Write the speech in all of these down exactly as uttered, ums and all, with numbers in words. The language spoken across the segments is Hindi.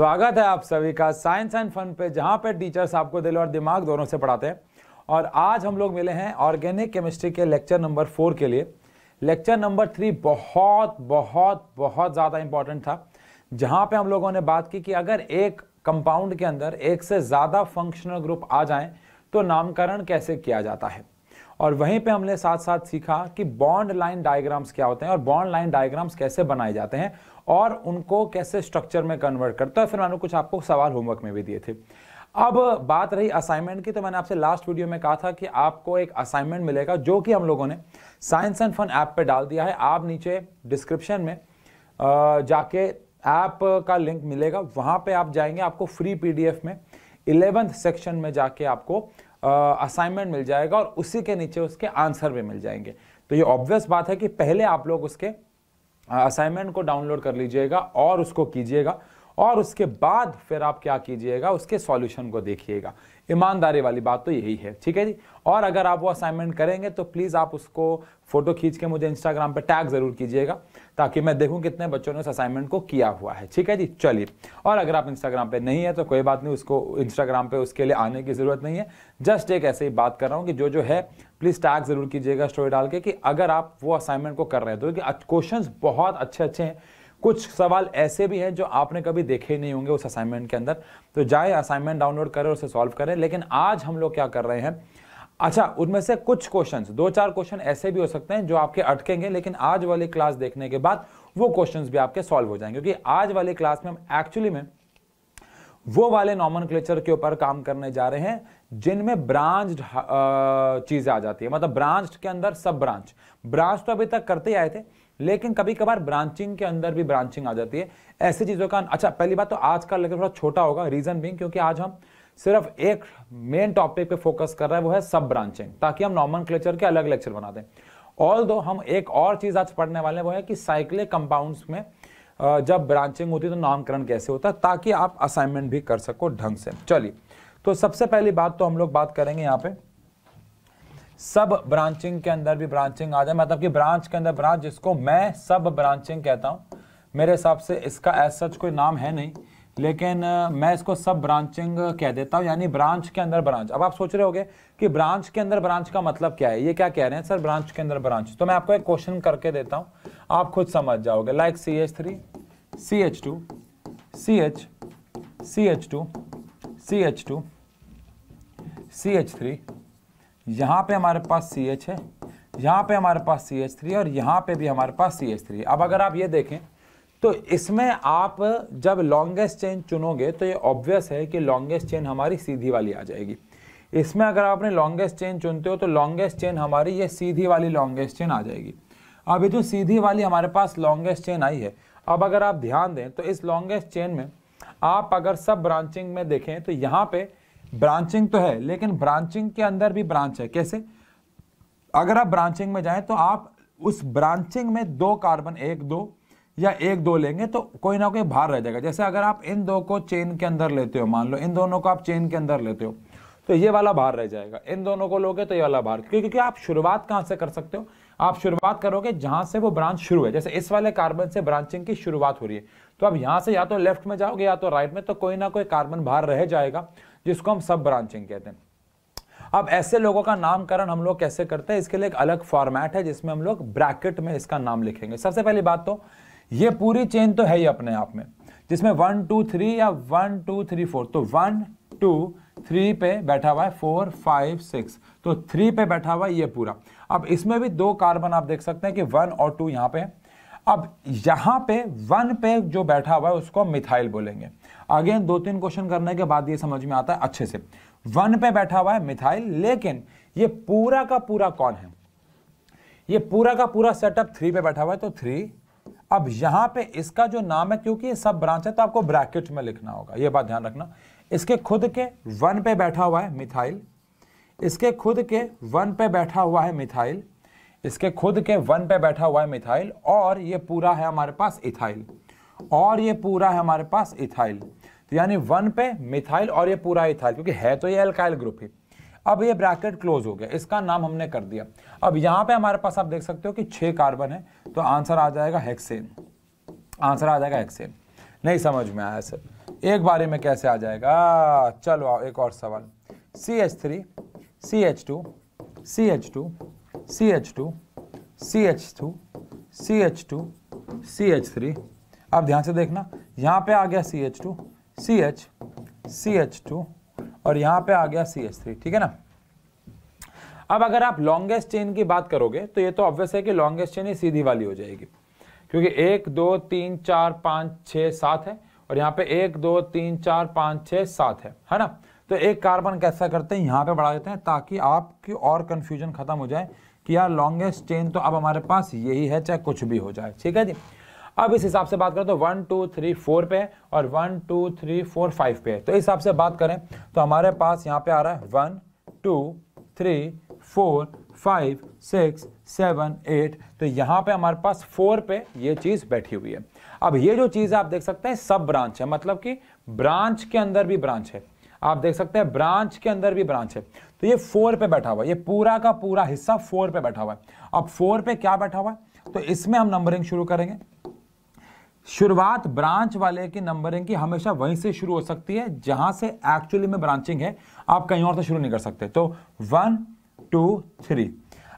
स्वागत है आप सभी का साइंस एंड फन पे, जहाँ पे टीचर्स आपको दिल और दिमाग दोनों से पढ़ाते हैं। और आज हम लोग मिले हैं ऑर्गेनिक केमिस्ट्री के लेक्चर नंबर फोर के लिए। लेक्चर नंबर थ्री बहुत बहुत बहुत ज़्यादा इम्पॉर्टेंट था, जहाँ पे हम लोगों ने बात की कि अगर एक कंपाउंड के अंदर एक से ज़्यादा फंक्शनल ग्रुप आ जाएँ तो नामकरण कैसे किया जाता है। और वहीं पे हमने साथ साथ सीखा कि बॉन्ड लाइन डायग्राम्स क्या होते हैं और बॉन्ड लाइन डायग्राम्स कैसे बनाए जाते हैं और उनको कैसे स्ट्रक्चर में कन्वर्ट करता है। फिर मैंने कुछ आपको सवाल होमवर्क में भी दिए थे। अब बात रही असाइनमेंट की, तो मैंने आपसे लास्ट वीडियो में कहा था कि आपको एक असाइनमेंट मिलेगा जो कि हम लोगों ने साइंस एंड फन ऐप पर डाल दिया है। आप नीचे डिस्क्रिप्शन में जाके ऐप का लिंक मिलेगा, वहाँ पर आप जाएंगे, आपको फ्री पी डी एफ में इलेवेंथ सेक्शन में जाके आपको असाइनमेंट uh, मिल जाएगा और उसी के नीचे उसके आंसर भी मिल जाएंगे। तो ये ऑब्वियस बात है कि पहले आप लोग उसके असाइनमेंट uh, को डाउनलोड कर लीजिएगा और उसको कीजिएगा और उसके बाद फिर आप क्या कीजिएगा, उसके सॉल्यूशन को देखिएगा। ईमानदारी वाली बात तो यही है, ठीक है जी। और अगर आप वो असाइनमेंट करेंगे तो प्लीज़ आप उसको फोटो खींच के मुझे इंस्टाग्राम पर टैग ज़रूर कीजिएगा ताकि मैं देखूं कितने बच्चों ने उस असाइनमेंट को किया हुआ है, ठीक है जी। चलिए, और अगर आप इंस्टाग्राम पे नहीं है तो कोई बात नहीं, उसको इंस्टाग्राम पे उसके लिए आने की ज़रूरत नहीं है। जस्ट एक ऐसे ही बात कर रहा हूँ कि जो जो है प्लीज़ टैग ज़रूर कीजिएगा स्टोरी डाल के कि अगर आप वो असाइनमेंट को कर रहे हैं। तो क्योंकि क्वेश्चन बहुत अच्छे अच्छे हैं, कुछ सवाल ऐसे भी हैं जो आपने कभी देखे नहीं होंगे उस असाइनमेंट के अंदर। तो जाए असाइनमेंट डाउनलोड करें, उसे सॉल्व करें। लेकिन आज हम लोग क्या कर रहे हैं, अच्छा उनमें से कुछ क्वेश्चंस, दो चार क्वेश्चन ऐसे भी हो सकते हैं जो आपके अटकेंगे, लेकिन आज वाली क्लास देखने के बाद वो क्वेश्चंस भी आपके सॉल्व हो जाएंगे। क्योंकि आज वाली क्लास में हम एक्चुअली में वो वाले नॉमेनक्लेचर के ऊपर काम करने जा रहे हैं जिनमें ब्रांच्ड चीज़ें आ जाती है। मतलब ब्रांच के अंदर सब ब्रांच ब्रांच तो अभी तक करते आए थे, लेकिन कभी कभार ब्रांचिंग के अंदर भी ब्रांचिंग आ जाती है, ऐसी चीज़ों का। अच्छा, पहली बात तो आज का लेक्चर थोड़ा छोटा होगा, रीज़न बीइंग क्योंकि आज हम सिर्फ एक मेन टॉपिक पे फोकस कर रहे हैं, वो है सब ब्रांचिंग, ताकि हम नॉमेनक्लेचर के अलग लेक्चर बना दें। ऑल्दो हम एक और चीज़ आज पढ़ने वाले हैं, वो है कि साइक्लिक कंपाउंड्स में जब ब्रांचिंग होती है तो नामकरण कैसे होता है, ताकि आप असाइनमेंट भी कर सको ढंग से। चलिए, तो सबसे पहली बात तो हम लोग बात करेंगे यहाँ पे सब ब्रांचिंग के अंदर भी ब्रांचिंग आ जाए, मतलब कि ब्रांच के अंदर ब्रांच, जिसको मैं सब ब्रांचिंग कहता हूँ। मेरे हिसाब से इसका एज सच कोई नाम है नहीं, लेकिन मैं इसको सब ब्रांचिंग कह देता हूँ, यानी ब्रांच के अंदर ब्रांच। अब आप सोच रहे होगे कि ब्रांच के अंदर ब्रांच का मतलब क्या है, ये क्या कह रहे हैं सर ब्रांच के अंदर ब्रांच। तो मैं आपको एक क्वेश्चन करके देता हूँ, आप खुद समझ जाओगे। Like C H three C H two C H C H two C H two C H three, यहाँ पे हमारे पास सी एच है, यहाँ पे हमारे पास सी एच थ्री और यहाँ पे भी हमारे पास सी एच थ्री। अब अगर आप ये देखें तो इसमें आप जब लॉन्गेस्ट चेन चुनोगे तो ये ऑब्वियस है कि लॉन्गेस्ट चेन हमारी सीधी वाली आ जाएगी। इसमें अगर आप अपने लॉन्गेस्ट चेन चुनते हो तो लॉन्गेस्ट चेन हमारी ये सीधी वाली लॉन्गेस्ट चेन आ जाएगी। अब ये जो सीधी वाली हमारे पास लॉन्गेस्ट चेन आई है, अब अगर आप ध्यान दें तो इस लॉन्गेस्ट चेन में आप अगर सब ब्रांचिंग में देखें तो यहाँ पे ब्रांचिंग तो है, लेकिन ब्रांचिंग के अंदर भी ब्रांच है। कैसे? अगर आप ब्रांचिंग में जाएं तो आप उस ब्रांचिंग में दो कार्बन, एक दो या एक दो लेंगे तो कोई ना कोई बाहर रह जाएगा। जैसे अगर आप इन दो को चेन के अंदर लेते हो, मान लो इन दोनों को आप चेन के अंदर लेते हो तो ये वाला बाहर रह जाएगा, इन दोनों को लोगे तो ये वाला बाहर। क्योंकि आप शुरुआत कहाँ से कर सकते हो, आप शुरुआत करोगे जहाँ से वो ब्रांच शुरू है। जैसे इस वाले कार्बन से ब्रांचिंग की शुरुआत हो रही है तो आप यहाँ से या तो लेफ्ट में जाओगे या तो राइट में, तो कोई ना कोई कार्बन बाहर रह जाएगा, जिसको हम सब ब्रांचिंग कहते हैं। अब ऐसे लोगों का नामकरण हम लोग कैसे करते हैं, इसके लिए एक अलग फॉर्मेट है जिसमें हम लोग ब्रैकेट में इसका नाम लिखेंगे। सबसे पहली बात तो ये पूरी चेन तो है ही अपने आप में, जिसमें वन टू थ्री या वन टू थ्री फोर, तो वन टू थ्री पे बैठा हुआ है, फोर फाइव सिक्स तो थ्री पे बैठा हुआ है ये पूरा। अब इसमें भी दो कार्बन आप देख सकते हैं कि वन और टू यहाँ पे। अब यहाँ पे वन पे जो बैठा हुआ है उसको मिथाइल बोलेंगे। अगेन दो तीन क्वेश्चन करने के बाद ये समझ में आता है अच्छे से। वन पे बैठा हुआ है मिथाइल, लेकिन ये पूरा का पूरा कौन है, ये पूरा का पूरा सेटअप थ्री पे बैठा हुआ है तो थ्री। अब यहाँ पे इसका जो नाम है, क्योंकि ये सब ब्रांच है तो आपको ब्रैकेट में लिखना होगा, ये बात ध्यान रखना। इसके खुद के वन पे बैठा हुआ है मिथाइल, इसके खुद के वन पे बैठा हुआ है मिथाइल, इसके खुद के वन पे बैठा हुआ है मिथाइल, और ये पूरा है हमारे पास इथाइल, और ये पूरा है हमारे पास इथाइल। तो यानी वन पे मिथाइल और ये पूरा इथाइल, क्योंकि है तो ये अल्काइल ग्रुप ही। अब ये ब्रैकेट क्लोज हो गया, इसका नाम हमने कर दिया। अब यहाँ पे हमारे पास आप देख सकते हो कि छः कार्बन है तो आंसर आ जाएगा हेक्सेन, आंसर आ जाएगा हेक्सेन। नहीं समझ में आया सर? एक बारे में कैसे आ जाएगा। चलो एक और सवाल, C H three C H two C H two C H two C H two C H three. अब ध्यान से देखना, यहाँ पे आ गया C H two C H C H two और यहाँ पे आ गया सी एच थ्री, ठीक है ना। अब अगर आप लॉन्गेस्ट चेन की बात करोगे तो ये तो ऑब्वियस है कि लॉन्गेस्ट चेन ही सीधी वाली हो जाएगी, क्योंकि एक दो तीन चार पाँच छः सात है और यहाँ पे एक दो तीन चार पाँच छः सात है, है ना। तो एक कार्बन कैसा करते हैं, यहाँ पे बढ़ा देते हैं ताकि आपकी और कन्फ्यूजन खत्म हो जाए कि यार लॉन्गेस्ट चेन तो अब हमारे पास यही है, चाहे कुछ भी हो जाए, ठीक है जी। अब इस हिसाब से बात करें तो वन टू थ्री फोर पे है और one two three four five पे है। तो इस हिसाब से बात करें तो हमारे पास यहाँ पे आ रहा है one two three four five six seven eight, तो यहाँ पे हमारे पास फोर पे ये चीज़ बैठी हुई है। अब ये जो चीज़ आप देख सकते हैं सब ब्रांच है, मतलब कि ब्रांच के अंदर भी ब्रांच है, आप देख सकते हैं ब्रांच के अंदर भी ब्रांच है। तो ये फोर पे बैठा हुआ है, ये पूरा का पूरा हिस्सा फोर पे बैठा हुआ है। अब फोर पे क्या बैठा हुआ है, तो इसमें हम नंबरिंग शुरू करेंगे। शुरुआत ब्रांच वाले की नंबरिंग की हमेशा वहीं से शुरू हो सकती है जहां से एक्चुअली में ब्रांचिंग है, आप कहीं और से शुरू नहीं कर सकते। तो वन टू थ्री,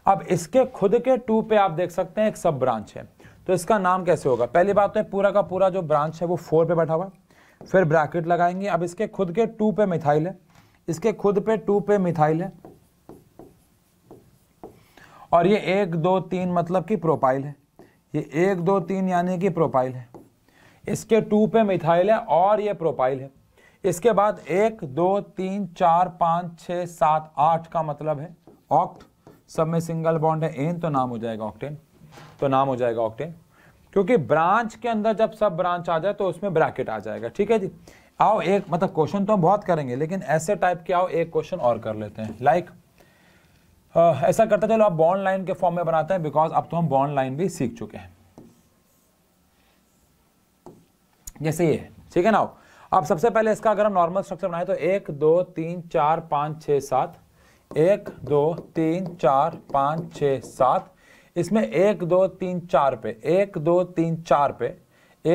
अब इसके खुद के टू पे आप देख सकते हैं एक सब ब्रांच है, तो इसका नाम कैसे होगा। पहली बात तो है पूरा का पूरा जो ब्रांच है वो फोर पे बैठा हुआ, फिर ब्रैकेट लगाएंगे। अब इसके खुद के टू पे मिथाइल है, इसके खुद पे टू पे मिथाइल है और ये एक दो तीन मतलब कि प्रोपाइल है, ये एक दो तीन यानी कि प्रोपाइल है, इसके टू पे मिथाइल है और ये प्रोपाइल है। इसके बाद एक दो तीन चार पाँच छः सात आठ का मतलब है ऑक्ट, सब में सिंगल बॉन्ड है एन, तो नाम हो जाएगा ऑक्टेन, तो नाम हो जाएगा ऑक्टेन, क्योंकि ब्रांच के अंदर जब सब ब्रांच आ जाए तो उसमें ब्रैकेट आ जाएगा, ठीक है जी। आओ एक मतलब क्वेश्चन तो हम बहुत करेंगे लेकिन ऐसे टाइप के आओ एक क्वेश्चन और कर लेते हैं। लाइक like, ऐसा करते चलो आप बॉन्ड लाइन के फॉर्म में बनाते हैं, बिकॉज अब तो हम बॉन्ड लाइन भी सीख चुके हैं, जैसे ये, ठीक है ना। अब सबसे पहले इसका अगर हम नॉर्मल स्ट्रक्चर बनाए तो एक दो तीन चार पाँच छः सात, एक दो तीन चार पाँच छः सात, इसमें एक दो तीन चार पे एक दो तीन चार पे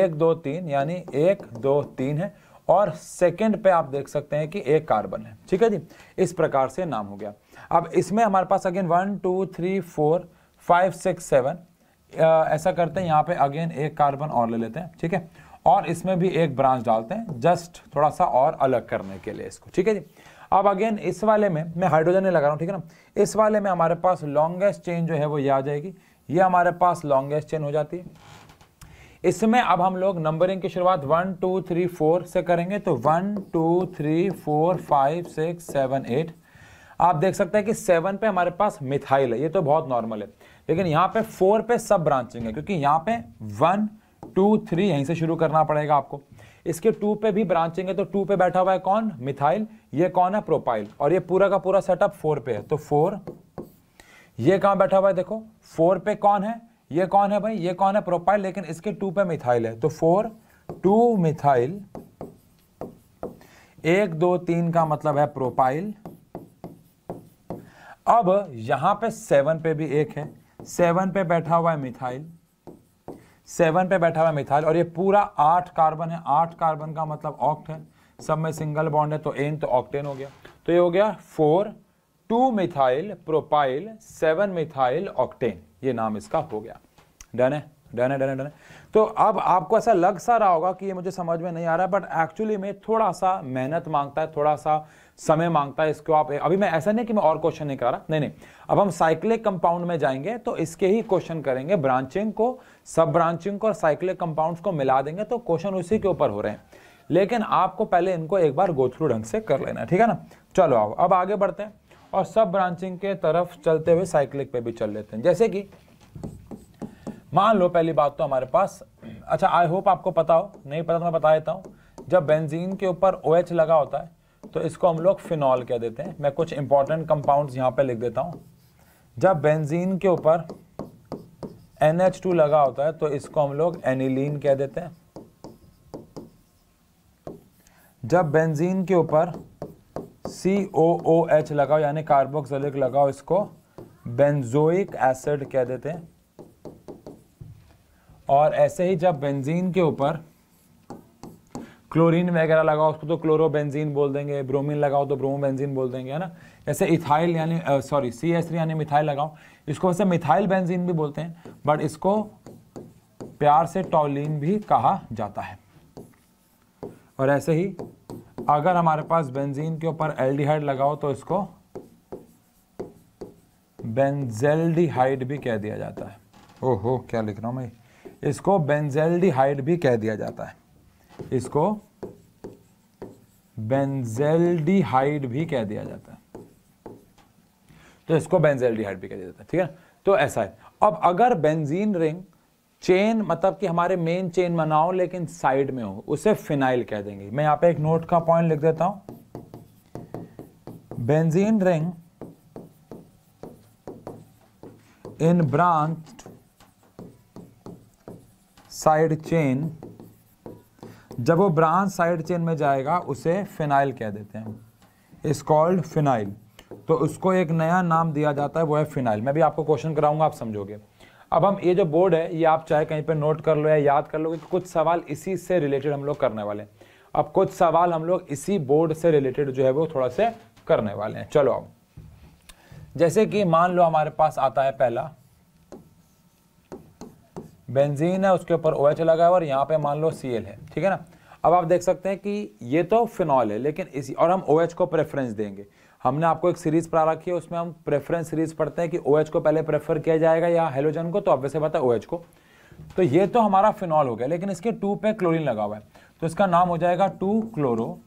एक दो तीन यानी एक दो तीन है और सेकंड पे आप देख सकते हैं कि एक कार्बन है, ठीक है जी। इस प्रकार से नाम हो गया। अब इसमें हमारे पास again one two three four five six seven, ऐसा करते हैं यहाँ पे अगेन एक कार्बन और ले लेते हैं, ठीक है, और इसमें भी एक ब्रांच डालते हैं जस्ट थोड़ा सा और अलग करने के लिए इसको, ठीक है जी। अब अगेन इस वाले में मैं हाइड्रोजन नहीं लगा रहा हूँ, ठीक है ना। इस वाले में हमारे पास लॉन्गेस्ट चेन जो है वो ये आ जाएगी, ये हमारे पास लॉन्गेस्ट चेन हो जाती है। इसमें अब हम लोग नंबरिंग की शुरुआत वन टू थ्री फोर से करेंगे, तो one two three four five six seven eight, आप देख सकते हैं कि सेवन पे हमारे पास मिथाइल है, ये तो बहुत नॉर्मल है, लेकिन यहाँ पे फोर पे सब ब्रांचिंग है क्योंकि यहाँ पे वन टू थ्री यहीं से शुरू करना पड़ेगा आपको। इसके टू पे भी ब्रांचिंग है, तो टू पे बैठा हुआ है कौन, मिथाइल, ये कौन है, प्रोपाइल, और ये पूरा का पूरा सेटअप फोर पे है। तो फोर, ये कहाँ बैठा हुआ है, देखो फोर पे कौन है, ये कौन है भाई, ये कौन है, प्रोपाइल, लेकिन इसके टू पे मिथाइल है। तो फोर टू मिथाइल, एक दो तीन का मतलब है प्रोपाइल। अब यहां पे सेवन पे भी एक है, सेवन पे बैठा हुआ है मिथाइल, सेवन पे बैठा हुआ मिथाइल और ये पूरा आठ कार्बन है, आठ कार्बन का मतलब ऑक्ट है, सब में सिंगल बॉन्ड है, तो एन तो ऑक्टेन हो गया। तो ये हो गया four two methyl propyl seven methyl octane, ये नाम इसका हो गया। डन है, डन है, डन है, डन है। तो अब आपको ऐसा लग सा रहा होगा कि ये मुझे समझ में नहीं आ रहा है, बट एक्चुअली में थोड़ा सा मेहनत मांगता है, थोड़ा सा समय मांगता है इसको। आप अभी मैं ऐसा नहीं कि मैं और क्वेश्चन नहीं कर रहा, नहीं नहीं, अब हम साइक्लिक कंपाउंड में जाएंगे तो इसके ही क्वेश्चन करेंगे, ब्रांचिंग को, सब ब्रांचिंग को और साइक्लिक कंपाउंड्स को मिला देंगे, तो क्वेश्चन उसी के ऊपर हो रहे हैं, लेकिन आपको पहले इनको एक बार गो थ्रू ढंग से कर लेना, ठीक है ना। चलो आओ अब आगे बढ़ते हैं और सब ब्रांचिंग के तरफ चलते हुए साइक्लिक पे भी चल लेते हैं। जैसे कि मान लो पहली बात तो हमारे पास, अच्छा आई होप आपको पता हो, नहीं पता तो मैं बता देता हूँ, जब बेंजीन के ऊपर OH लगा होता है तो इसको हम लोग फिनॉल कह देते हैं। मैं कुछ इंपॉर्टेंट कंपाउंड्स यहाँ पे लिख देता हूँ, जब बेंजीन के ऊपर एन एच टू लगा होता है तो इसको हम लोग एनिलीन कह देते हैं, जब बेंजीन के ऊपर सी ओ ओ एच लगाओ यानी कार्बोक्सिलिक लगाओ, इसको बेंजोइक एसिड कह देते हैं, और ऐसे ही जब बेंजीन के ऊपर क्लोरीन वगैरह लगाओ उसको तो क्लोरोबेंजीन बोल देंगे, ब्रोमीन लगाओ तो ब्रोमोबेंजीन बोल देंगे, है ना। ऐसे इथाइल यानी सॉरी सी एस थ्री यानी मिथाइल लगाओ, इसको वैसे मिथाइल बेंजीन भी बोलते हैं, बट इसको प्यार से टॉलिन भी कहा जाता है। और ऐसे ही अगर हमारे पास बेंजीन के ऊपर एल्डिहाइड लगाओ तो इसको बेंजल्डिहाइड भी कह दिया जाता है। ओहो क्या लिख रहा हूँ मैं, इसको बेंजल्डिहाइड भी कह दिया जाता है, इसको बेंजल्डिहाइड भी कह दिया जाता है, तो इसको बेंजल्डिहाइड भी कह दिया जाता है, ठीक है। तो ऐसा है। अब अगर बेंजीन रिंग चेन मतलब कि हमारे मेन चेन बनाओ लेकिन साइड में हो, उसे फिनाइल कह देंगे। मैं यहाँ पे एक नोट का पॉइंट लिख देता हूं, benzene ring in branch side chain, जब वो ब्रांच साइड चेन में जाएगा उसे फिनाइल कह देते हैं, इट्स कॉल्ड फिनाइल। तो उसको एक नया नाम दिया जाता है, वो है फिनाइल। मैं भी आपको क्वेश्चन कराऊंगा, आप समझोगे। अब हम ये जो बोर्ड है ये आप चाहे कहीं पे नोट कर लो या याद कर लो कि कुछ सवाल इसी से रिलेटेड हम लोग करने वाले हैं। अब कुछ सवाल हम लोग इसी बोर्ड से रिलेटेड जो है वो थोड़ा से करने वाले हैं। चलो अब जैसे कि मान लो हमारे पास आता है पहला बेंजीन है, उसके ऊपर ओ एच लगा है और यहाँ पे मान लो सी एल है, ठीक है ना। अब आप देख सकते हैं कि ये तो फिनॉल है लेकिन इसी और हम ओ एच को प्रेफरेंस देंगे। हमने आपको एक सीरीज पढ़ा रखी है, उसमें हम प्रेफरेंस सीरीज पढ़ते हैं कि ओ एच को पहले प्रेफर किया जाएगा या हेलोजन को, तो अब वैसे पता है ओ एच को। तो ये तो हमारा फिनॉल हो गया लेकिन इसके टू पे क्लोरीन लगा हुआ है तो इसका नाम हो जाएगा टू क्लोरो,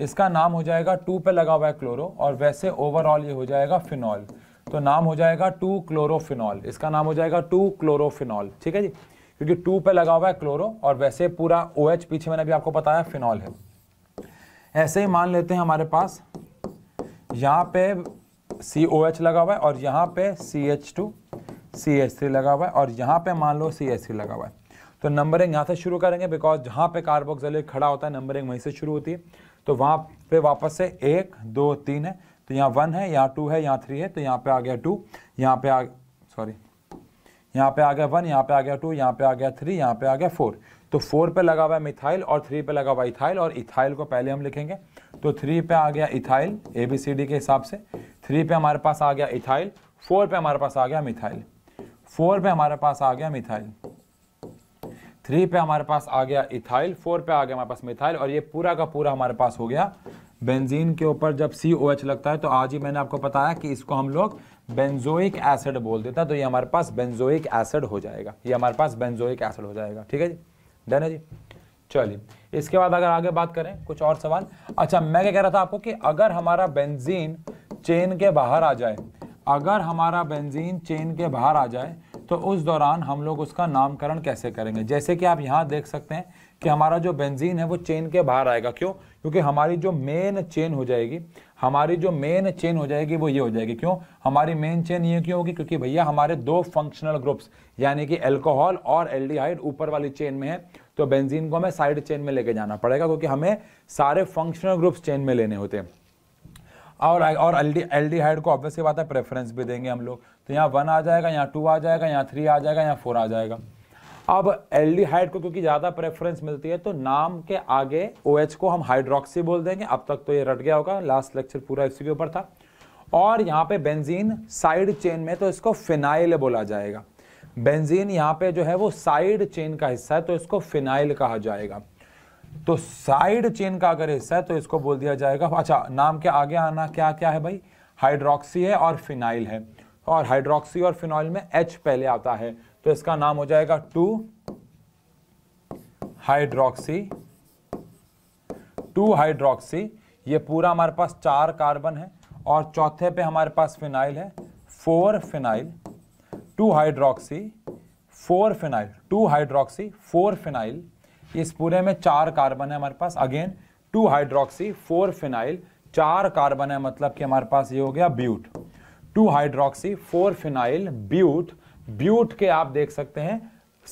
इसका नाम हो जाएगा टू पे लगा हुआ है क्लोरो, और वैसे ओवरऑल ये हो जाएगा फिनॉल, तो नाम हो जाएगा टू क्लोरोफिनॉल, इसका नाम हो जाएगा टू क्लोरोफिनॉल, ठीक है जी, क्योंकि टू पे लगा हुआ है क्लोरो और वैसे पूरा ओ एच पीछे मैंने अभी आपको बताया फिनॉल है। ऐसे ही मान लेते हैं हमारे पास यहाँ पे सी ओ एच लगा हुआ है और यहाँ पे C H two, C H three लगा हुआ है और यहाँ पे मान लो सी एच थ्री लगा हुआ है। तो नंबरिंग यहाँ से शुरू करेंगे बिकॉज जहाँ पे कार्बोक्सिलेट खड़ा होता है नंबरिंग वहीं से शुरू होती है। तो वहाँ पे वापस से एक दो तीन है, तो यहाँ वन है, यहाँ टू है, यहाँ थ्री है, तो यहाँ पे आ गया टू, यहाँ पे आ सॉरी यहाँ पे आ गया वन, यहाँ पे आ गया टू, यहाँ पे आ गया थ्री, यहाँ पे आ गया फोर। तो फोर पे लगा हुआ है मिथाइल और थ्री पे लगा हुआ इथाइल, और इथाइल को पहले हम लिखेंगे। तो थ्री पे आ गया ethyl A B C D के हिसाब से, थ्री पे हमारे पास आ गया इथाइल, फोर पे हमारे पास आ गया मिथाइल, फोर पे हमारे पास आ गया मिथाइल, थ्री पे हमारे पास आ गया इथाइल, फोर पे आ गया हमारे पास मिथाइल, और ये पूरा का पूरा हमारे पास हो गया बेंजीन के ऊपर जब सी ओ एच लगता है। तो आज ही मैंने आपको बताया कि इसको हम लोग बेंजोइक एसिड बोल देता है, तो ये हमारे पास बेंजोइक एसिड हो जाएगा, ये हमारे पास बेंजोइक एसिड हो जाएगा, ठीक है जी, डन है जी। चलिए इसके बाद अगर आगे बात करें कुछ और सवाल। अच्छा मैं क्या कह रहा था आपको कि अगर हमारा बेंजीन चेन के बाहर आ जाए, अगर हमारा बेंजीन चेन के बाहर आ जाए तो उस दौरान हम लोग उसका नामकरण कैसे करेंगे। जैसे कि आप यहाँ देख सकते हैं कि हमारा जो बेंजीन है वो चेन के बाहर आएगा, क्यों? क्योंकि हमारी जो मेन चेन हो जाएगी, हमारी जो मेन चेन हो जाएगी वो ये हो जाएगी। क्यों हमारी मेन चेन ये क्यों होगी? क्योंकि भैया हमारे दो फंक्शनल ग्रुप्स यानी कि एल्कोहल और एल्डिहाइड ऊपर वाली चेन में है, तो बेंजीन को हमें साइड चेन में लेके जाना पड़ेगा क्योंकि हमें सारे फंक्शनल ग्रुप्स चेन में लेने होते हैं। और और एल्डिहाइड को ऑब्वियसली बात है प्रेफरेंस भी देंगे हम लोग, तो यहाँ वन आ जाएगा, यहाँ टू आ जाएगा, यहाँ थ्री आ जाएगा, यहाँ फोर आ जाएगा। अब एल्डिहाइड को क्योंकि ज़्यादा प्रेफरेंस मिलती है तो नाम के आगे OH को हम हाइड्रोक्सी बोल देंगे। अब तक तो ये रट गया होगा, लास्ट लेक्चर पूरा इसी के ऊपर था। और यहाँ पे बेंजीन साइड चेन में तो इसको फिनाइल बोला जाएगा, बेंजीन यहाँ पे जो है वो साइड चेन का हिस्सा है तो इसको फिनाइल कहा जाएगा। तो साइड चेन का अगर हिस्सा है तो इसको बोल दिया जाएगा। अच्छा नाम के आगे आना क्या क्या है भाई? हाइड्रोक्सी है और फिनाइल है, और हाइड्रोक्सी और फिनॉइल में H पहले आता है तो इसका नाम हो जाएगा टू हाइड्रोक्सी, टू हाइड्रोक्सी। ये पूरा हमारे पास चार कार्बन है और चौथे पे हमारे पास फिनाइल है, four phenyl, two hydroxy, four phenyl, two hydroxy, four phenyl. इस पूरे में चार कार्बन है हमारे पास, again two hydroxy, four phenyl, चार कार्बन है, मतलब कि हमारे पास ये हो गया but, two hydroxy, four phenyl, but. But के आप देख सकते हैं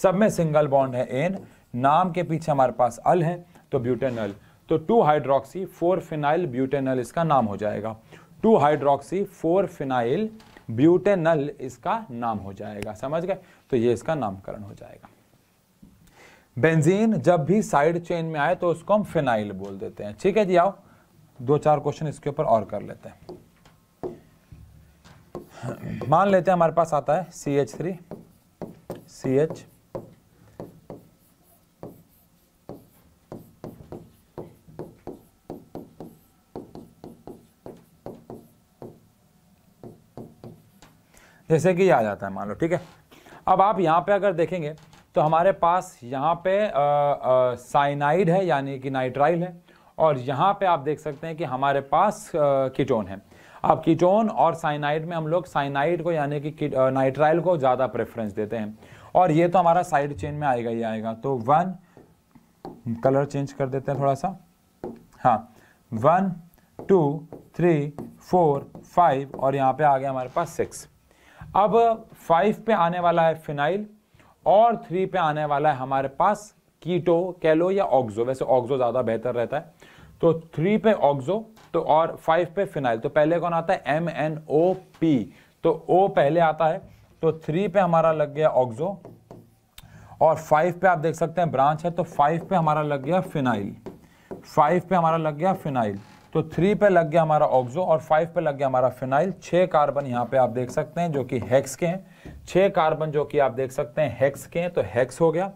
सब में सिंगल बॉन्ड है एन, नाम के पीछे हमारे पास अल है तो ब्यूटेनल। तो two hydroxy four phenyl butanal इसका नाम हो जाएगा, two hydroxy four phenyl butanal इसका नाम हो जाएगा, समझ गए? तो ये इसका नामकरण हो जाएगा। बेंजीन जब भी साइड चेन में आए तो उसको हम फिनाइल बोल देते हैं। ठीक है जी, आओ दो चार क्वेश्चन इसके ऊपर और कर लेते हैं। मान लेते हैं हमारे पास आता है C H three C H जैसे कि आ जाता है मान लो। ठीक है, अब आप यहाँ पे अगर देखेंगे तो हमारे पास यहाँ पे साइनाइड है यानी कि नाइट्राइल है, और यहाँ पे आप देख सकते हैं कि हमारे पास आ, कीटोन है। अब कीटोन और साइनाइड में हम लोग साइनाइड को यानी कि नाइट्राइल को ज़्यादा प्रेफरेंस देते हैं, और ये तो हमारा साइड चेन में आएगा ही आएगा। तो वन, कलर चेंज कर देते हैं थोड़ा सा, हाँ, one two three four five और यहाँ पर आ गया हमारे पास सिक्स। अब फाइव पे आने वाला है फिनाइल और थ्री पे आने वाला है हमारे पास कीटो कह लो या ऑक्सो, वैसे ऑक्सो ज़्यादा बेहतर रहता है। तो थ्री पे ऑक्सो तो और फाइव पे फिनाइल, तो पहले कौन आता है एम एन ओ पी, तो ओ पहले आता है। तो थ्री पे हमारा लग गया ऑक्सो और फाइव पे आप देख सकते हैं ब्रांच है, तो फाइव पे हमारा लग गया फिनाइल, फाइव पे हमारा लग गया फिनाइल। तो थ्री पे लग गया हमारा ऑक्सो और फाइव पे लग गया हमारा फिनाइल। छः कार्बन यहाँ पे आप देख सकते हैं जो कि हेक्स के हैं, छः कार्बन जो कि आप देख सकते हैं हेक्स के हैं, तो हेक्स हो गया।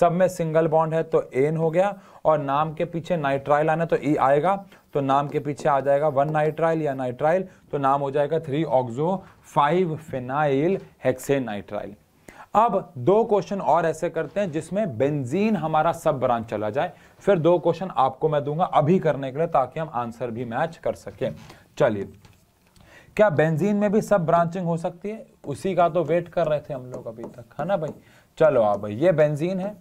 सब में सिंगल बॉन्ड है तो एन हो गया, और नाम के पीछे नाइट्राइल आना तो ई आएगा, तो नाम के पीछे आ जाएगा वन नाइट्राइल या नाइट्राइल, तो नाम हो जाएगा three oxo five phenyl hexane nitrile. अब दो क्वेश्चन और ऐसे करते हैं जिसमें बेंजीन हमारा सब ब्रांच चला जाए, फिर दो क्वेश्चन आपको मैं दूंगा अभी करने के लिए ताकि हम आंसर भी मैच कर सकें। चलिए, क्या बेंजीन में भी सब ब्रांचिंग हो सकती है? उसी का तो वेट कर रहे थे हम लोग अभी तक, है ना भाई। चलो आ भाई, ये बेंजीन है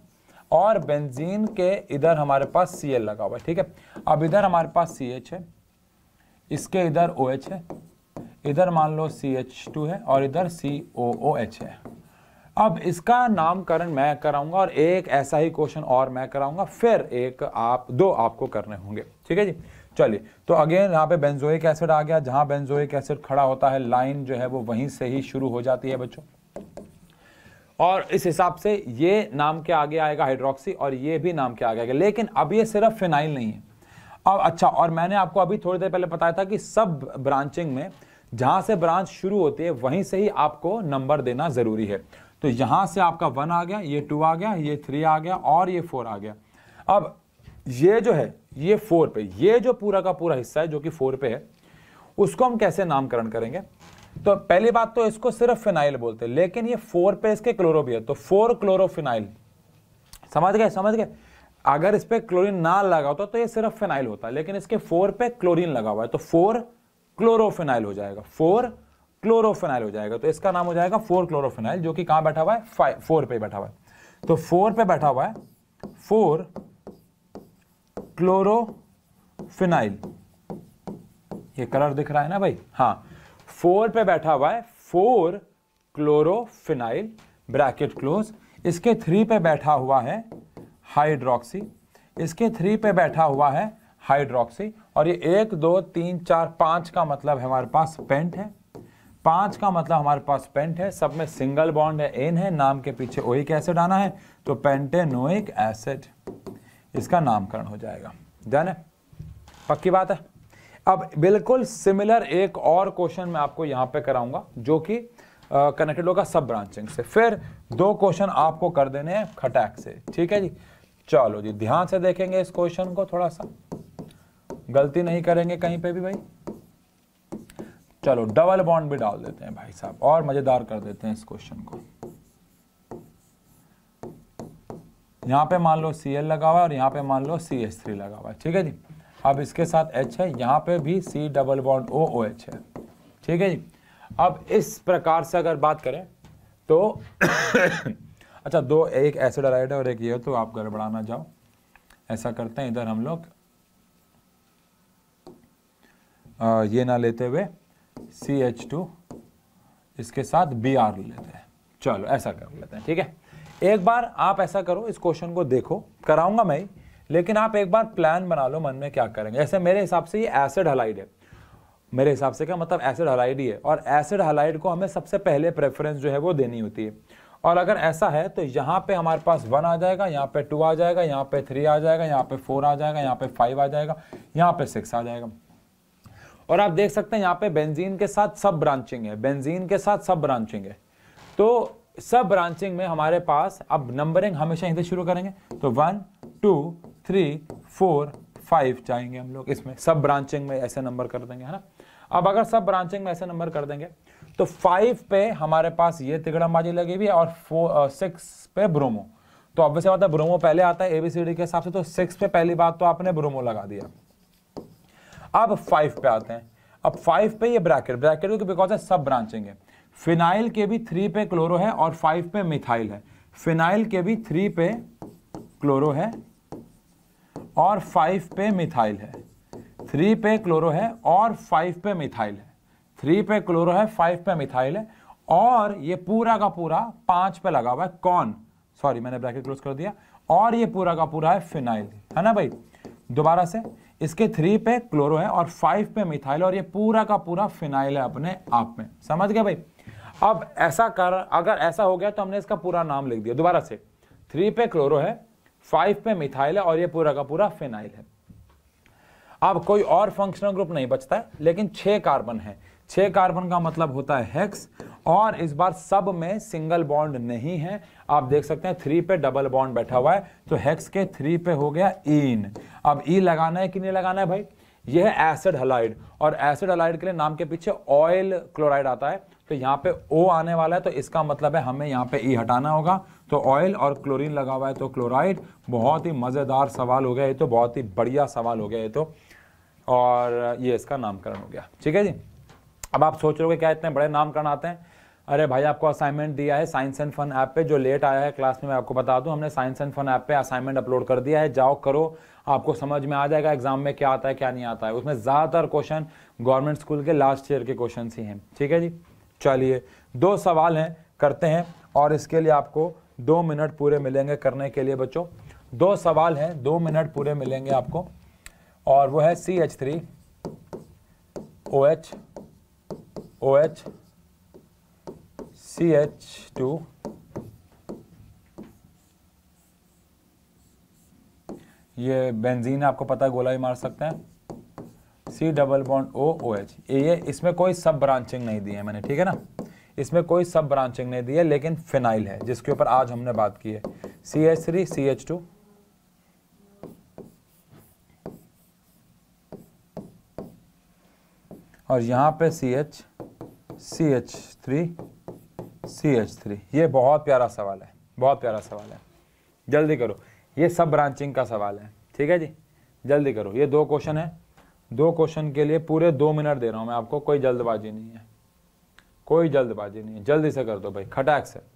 और बेंजीन के इधर हमारे पास सी एल लगा हुआ है। ठीक है, अब इधर हमारे पास सी एच है, इसके इधर ओ एच है, इधर मान लो सी एच टू है और इधर सी ओ ओ एच है। अब इसका नामकरण मैं कराऊंगा और एक ऐसा ही क्वेश्चन और मैं कराऊंगा, फिर एक आप दो आपको करने होंगे। ठीक है जी, चलिए। तो अगेन यहाँ पे बेंजोइक एसिड आ गया, जहाँ बेंजोइक एसिड खड़ा होता है लाइन जो है वो वहीं से ही शुरू हो जाती है बच्चों, और इस हिसाब से ये नाम के आगे आएगा हाइड्रोक्सी और ये भी नाम के आगे आएगा। लेकिन अब ये सिर्फ फिनाइल नहीं है। अब अच्छा, और मैंने आपको अभी थोड़ी देर पहले बताया था कि सब ब्रांचिंग में जहाँ से ब्रांच शुरू होती है वहीं से ही आपको नंबर देना ज़रूरी है। तो यहाँ से आपका वन आ गया, ये टू आ गया, ये थ्री आ गया और ये फोर आ गया। अब ये जो है ये फोर पे, ये जो पूरा का पूरा हिस्सा है जो कि फोर पे है, उसको हम कैसे नामकरण करेंगे? तो पहली बात तो इसको सिर्फ फिनाइल बोलते हैं, लेकिन ये फोर पे इसके क्लोरो भी है, तो फोर क्लोरोफिनाइल। समझ गए समझ गए अगर इस पर क्लोरीन ना लगा होता तो ये सिर्फ फिनाइल होता, लेकिन इसके फोर पे क्लोरीन लगा हुआ है तो फोर क्लोरोफिनाइल हो जाएगा, फोर क्लोरोफिनाइल हो जाएगा। तो इसका नाम हो जाएगा फोर क्लोरोफिनाइल, जो कि कहाँ बैठा हुआ है? फाइव, फोर पे बैठा हुआ है। तो फोर पे बैठा हुआ है फोर क्लोरोफिनाइल, ये कलर दिख रहा है ना भाई, हाँ, फोर पे बैठा हुआ है फोर क्लोरोफिनाइल ब्रैकेट क्लोज। इसके थ्री पे बैठा हुआ है हाइड्रोक्सी, इसके थ्री पे बैठा हुआ है हाइड्रोक्सी, और ये एक दो तीन चार पाँच का मतलब है हमारे पास पेंट है, पाँच का मतलब हमारे पास पेंट है, सब में सिंगल बॉन्ड है, एन है, नाम के पीछे ओइक एसिड आना है तो पेंटेनोइक एसिड इसका नामकरण हो जाएगा। डन है, पक्की बात है। अब बिल्कुल सिमिलर एक और क्वेश्चन मैं आपको यहाँ पे कराऊंगा जो कि कनेक्टेड होगा सब ब्रांचिंग से, फिर दो क्वेश्चन आपको कर देने हैं खटैक से। ठीक है जी, चलो जी, ध्यान से देखेंगे इस क्वेश्चन को, थोड़ा सा गलती नहीं करेंगे कहीं पर भी भाई। चलो डबल बॉन्ड भी डाल देते हैं भाई साहब और मजेदार कर देते हैं इस क्वेश्चन को। यहाँ पे मान लो सी एल लगा हुआ है और यहाँ पे मान लो सी एच थ्री लगा हुआ है। ठीक है जी, अब इसके साथ H है, यहाँ पे भी C double bond O O H है। ठीक है जी, अब इस प्रकार से अगर बात करें तो अच्छा, दो एक एसिड हैलाइड है और एक ये, तो आप गड़बड़ा ना जाओ। ऐसा करते हैं, इधर हम लोग आ, ये ना लेते हुए सी एच टू इसके साथ बी आर लेते हैं। चलो ऐसा कर लेते हैं। ठीक है, एक बार आप ऐसा करो, इस क्वेश्चन को देखो, कराऊंगा मैं, लेकिन आप एक बार प्लान बना लो मन में क्या करेंगे। ऐसे मेरे हिसाब से ये एसिड हैलाइड है, मेरे हिसाब से क्या मतलब एसिड हैलाइड ही है, और एसिड हैलाइड को हमें सबसे पहले प्रेफरेंस जो है वो देनी होती है, और अगर ऐसा है तो यहाँ पे हमारे पास वन आ जाएगा, यहाँ पे टू आ जाएगा, यहाँ पे थ्री आ जाएगा, यहाँ पे फोर आ जाएगा, यहाँ पे फाइव आ जाएगा, यहाँ पे सिक्स आ जाएगा। और आप देख सकते हैं यहाँ पे बेंजीन के साथ सब ब्रांचिंग है, बेंजीन के साथ सब ब्रांचिंग है। तो सब ब्रांचिंग में हमारे पास अब नंबरिंग हमेशा यहीं से शुरू करेंगे, तो one two three four five चाहेंगे हम लोग, इसमें सब ब्रांचिंग में ऐसे नंबर कर देंगे, है ना। अब अगर सब ब्रांचिंग में ऐसे नंबर कर देंगे तो फाइव पे हमारे पास ये तिगड़मबाजी लगी हुई है और फोर सिक्स पे ब्रोमो, तो ऑब्वियसली बात है ब्रोमो पहले आता है एबीसीडी के हिसाब से, तो सिक्स पे पहली बात तो आपने ब्रोमो लगा दिया। अब फाइव पे आते हैं, अब फाइव पे ये ब्रैकेट ब्रैकेट के बिकॉज है सब ब्रांचिंग है। फिनाइल के भी थ्री पे क्लोरो है और फाइव पे मिथाइल है, फिनाइल के भी थ्री पे क्लोरो है और फाइव पे मिथाइल है, थ्री पे क्लोरो है और फाइव पे मिथाइल है, थ्री पे क्लोरो है, फाइव पे मिथाइल है, और ये पूरा का पूरा पांच पे लगा हुआ है कौन, सॉरी मैंने ब्रैकेट क्लोज कर दिया, और ये पूरा का पूरा है फिनाइल, है ना भाई। दोबारा से, इसके थ्री पे क्लोरो है और फाइव पे मिथाइल और ये पूरा का पूरा फिनाइल है अपने आप में, समझ गए भाई। अब ऐसा कर, अगर ऐसा हो गया तो हमने इसका पूरा नाम लिख दिया। दोबारा से, थ्री पे क्लोरो है, फाइव पे मिथाइल है और ये पूरा का पूरा फिनाइल है। अब कोई और फंक्शनल ग्रुप नहीं बचता है, लेकिन छह कार्बन है, छह कार्बन का मतलब होता है हेक्स, और इस बार सब में सिंगल बॉन्ड नहीं है। आप देख सकते हैं थ्री पे डबल बॉन्ड बैठा हुआ है, तो हेक्स के थ्री पे हो गया ईन। अब ई लगाना है कि नहीं लगाना है भाई, यह है एसिड हैलाइड, और एसिड हैलाइड के लिए नाम के पीछे ऑयल क्लोराइड आता है, तो यहाँ पे ओ आने वाला है, तो इसका मतलब है हमें यहाँ पे ई हटाना होगा, तो ऑयल और क्लोरीन लगा हुआ है तो क्लोराइड। बहुत ही मजेदार सवाल हो गया ये, तो बहुत ही बढ़िया सवाल हो गया ये तो, और ये इसका नामकरण हो गया। ठीक है जी, अब आप सोच रहे हो क्या इतने बड़े नामकरण आते हैं, अरे भाई आपको असाइनमेंट दिया है साइंस एंड फन ऐप पे, जो लेट आया है क्लास में मैं आपको बता दूं, हमने साइंस एंड फन ऐप पे असाइनमेंट अपलोड कर दिया है, जाओ करो, आपको समझ में आ जाएगा एग्जाम में क्या आता है क्या नहीं आता है। उसमें ज़्यादातर क्वेश्चन गवर्नमेंट स्कूल के लास्ट ईयर के क्वेश्चन ही हैं। ठीक है जी, चलिए दो सवाल हैं, करते हैं, और इसके लिए आपको दो मिनट पूरे मिलेंगे करने के लिए बच्चों। दो सवाल हैं, दो मिनट पूरे मिलेंगे आपको, और वो है C H three O H O H C H two ये बेंजीन आपको पता है गोला ही मार सकते हैं, C double bond O O H, ये इसमें कोई सब ब्रांचिंग नहीं दी है मैंने, ठीक है ना, इसमें कोई सब ब्रांचिंग नहीं दी है, लेकिन फिनाइल है जिसके ऊपर आज हमने बात की है। C H three C H two और यहाँ पे C H C H three C H three ये बहुत प्यारा सवाल है, बहुत प्यारा सवाल है, जल्दी करो, ये सब ब्रांचिंग का सवाल है। ठीक है जी, जल्दी करो, ये दो क्वेश्चन है, दो क्वेश्चन के लिए पूरे दो मिनट दे रहा हूँ मैं आपको, कोई जल्दबाजी नहीं है, कोई जल्दबाजी नहीं है, जल्दी से कर दो भाई, खटाक से।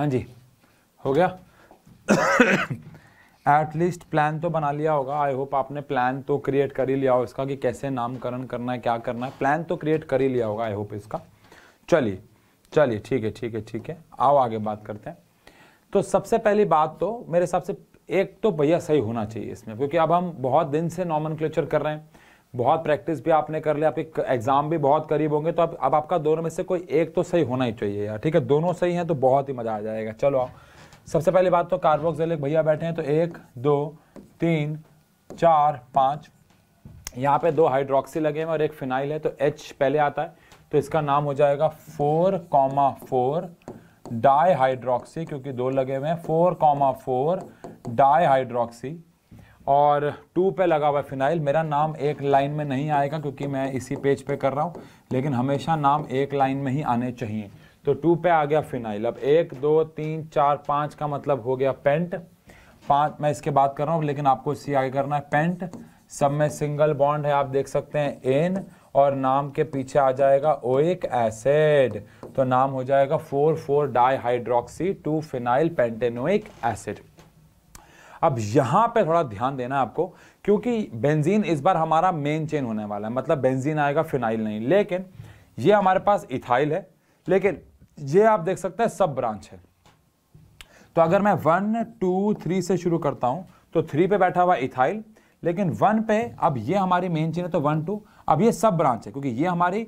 हाँ जी हो गया। एटलीस्ट प्लान तो बना लिया होगा, आई होप आपने प्लान तो क्रिएट कर ही लिया हो इसका कि कैसे नामकरण करना है, क्या करना है, प्लान तो क्रिएट कर ही लिया होगा आई होप इसका। चलिए चलिए ठीक है ठीक है ठीक है, आओ आगे बात करते हैं। तो सबसे पहली बात तो मेरे हिसाब से एक तो भैया सही होना चाहिए इसमें, क्योंकि अब हम बहुत दिन से नॉमेनक्लेचर कर रहे हैं, बहुत प्रैक्टिस भी आपने कर लिया, आपके एग्जाम भी बहुत करीब होंगे, तो अब अब आपका दोनों में से कोई एक तो सही होना ही चाहिए यार। ठीक है, दोनों सही हैं तो बहुत ही मजा आ जाएगा। चलो आओ, सबसे पहली बात तो कार्बोक्सिलिक भैया बैठे हैं तो एक दो तीन चार पाँच, यहाँ पे दो हाइड्रोक्सी लगे हैं और एक फिनाइल है, तो एच पहले आता है तो इसका नाम हो जाएगा four comma four dihydroxy, क्योंकि दो लगे हुए हैं, four comma four dihydroxy, और टू पे लगा हुआ फिनाइल। मेरा नाम एक लाइन में नहीं आएगा क्योंकि मैं इसी पेज पे कर रहा हूँ, लेकिन हमेशा नाम एक लाइन में ही आने चाहिए। तो टू पे आ गया फिनाइल। अब एक दो तीन चार पाँच का मतलब हो गया पेंट, पाँच मैं इसके बात कर रहा हूँ लेकिन आपको इससे आगे करना है पेंट। सब में सिंगल बॉन्ड है आप देख सकते हैं एन, और नाम के पीछे आ जाएगा ओइक एसिड, तो नाम हो जाएगा four four dihydroxy two phenyl pentanoic acid. अब यहाँ पे थोड़ा ध्यान देना है आपको, क्योंकि बेंजीन इस बार हमारा मेन चेन होने वाला है, मतलब बेंजीन आएगा फिनाइल नहीं, लेकिन ये हमारे पास इथाइल है, लेकिन ये आप देख सकते हैं सब ब्रांच है। तो अगर मैं वन टू थ्री से शुरू करता हूँ तो थ्री पे बैठा हुआ इथाइल, लेकिन वन पे अब ये हमारी मेन चेन है तो वन टू, अब ये सब ब्रांच है क्योंकि ये हमारी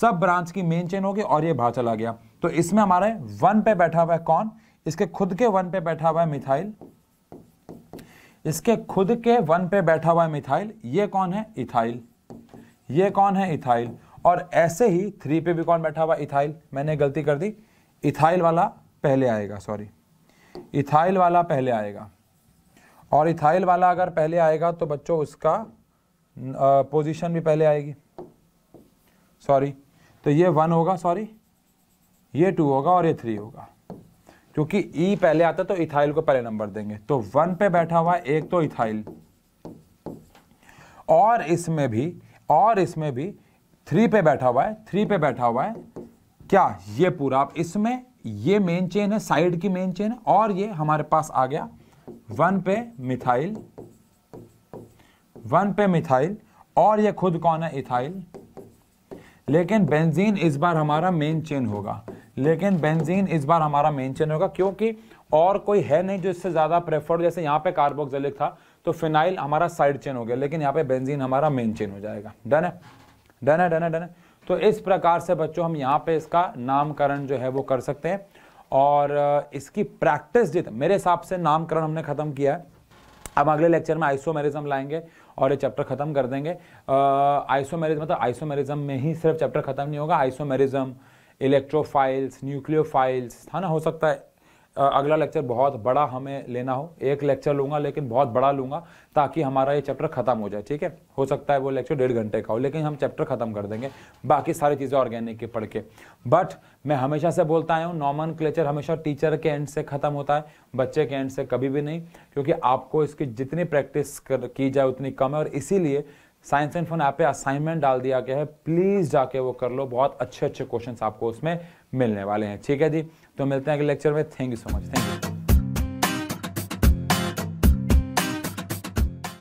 सब ब्रांच की मेन चेन होगी और ये बाहर चला गया। तो इसमें हमारे वन पे बैठा हुआ है कौन, इसके खुद के वन पे बैठा हुआ है मिथाइल, इसके खुद के वन पे बैठा हुआ है मिथाइल, ये कौन है इथाइल, ये कौन है इथाइल, और ऐसे ही थ्री पे भी कौन बैठा हुआ इथाइल। मैंने गलती कर दी, इथाइल वाला पहले आएगा, सॉरी इथाइल वाला पहले आएगा, और इथाइल वाला अगर पहले आएगा तो बच्चों उसका पोजीशन भी पहले आएगी, सॉरी तो ये वन होगा, सॉरी ये टू होगा और ये थ्री होगा, क्योंकि ई पहले आता है तो इथाइल को पहले नंबर देंगे। तो वन पे बैठा हुआ एक तो इथाइल, और इसमें भी और इसमें भी थ्री पे बैठा हुआ है, थ्री पे बैठा हुआ है क्या, ये पूरा आप इसमें ये मेन चेन है, साइड की मेन चेन है, और ये हमारे पास आ गया वन पे मिथाइल, वन पे मिथाइल, और ये खुद कौन है इथाइल। लेकिन बेंजीन इस बार हमारा मेन चेन होगा, लेकिन बेंजीन इस बार हमारा मेन चेन होगा क्योंकि और कोई है नहीं जो इससे ज़्यादा प्रेफर्ड, जैसे यहाँ पे कार्बोक्सिलिक था तो फिनाइल हमारा साइड चेन हो गया, लेकिन यहाँ पे बेंजीन हमारा मेन चेन हो जाएगा। डन है डन है डन है डन है। तो इस प्रकार से बच्चों हम यहाँ पे इसका नामकरण जो है वो कर सकते हैं, और इसकी प्रैक्टिस जित मेरे हिसाब से नामकरण हमने ख़त्म किया है। अब अगले लेक्चर में आइसोमेरिज्म लाएंगे और ये चैप्टर खत्म कर देंगे। आइसोमेरिज्म मतलब आइसोमेरिज्म में ही सिर्फ चैप्टर खत्म नहीं होगा, आइसोमेरिज्म, इलेक्ट्रोफाइल्स, न्यूक्लियोफाइल्स, है ना। हो सकता है आ, अगला लेक्चर बहुत बड़ा हमें लेना हो, एक लेक्चर लूँगा लेकिन बहुत बड़ा लूँगा ताकि हमारा ये चैप्टर खत्म हो जाए। ठीक है, हो सकता है वो लेक्चर डेढ़ घंटे का हो लेकिन हम चैप्टर खत्म कर देंगे, बाकी सारी चीज़ें ऑर्गेनिक के पढ़ के। बट मैं हमेशा से बोलता आया हूँ नॉमेनक्लेचर हमेशा टीचर के एंड से ख़त्म होता है, बच्चे के एंड से कभी भी नहीं, क्योंकि आपको इसकी जितनी प्रैक्टिस की जाए उतनी कम है। और इसीलिए साइंस एंड फन ऐप पे असाइनमेंट डाल दिया गया है, प्लीज़ जाके वो कर लो, बहुत अच्छे अच्छे क्वेश्चंस आपको उसमें मिलने वाले हैं। ठीक है जी, तो मिलते हैं अगले लेक्चर में। Thank you so much, thank you.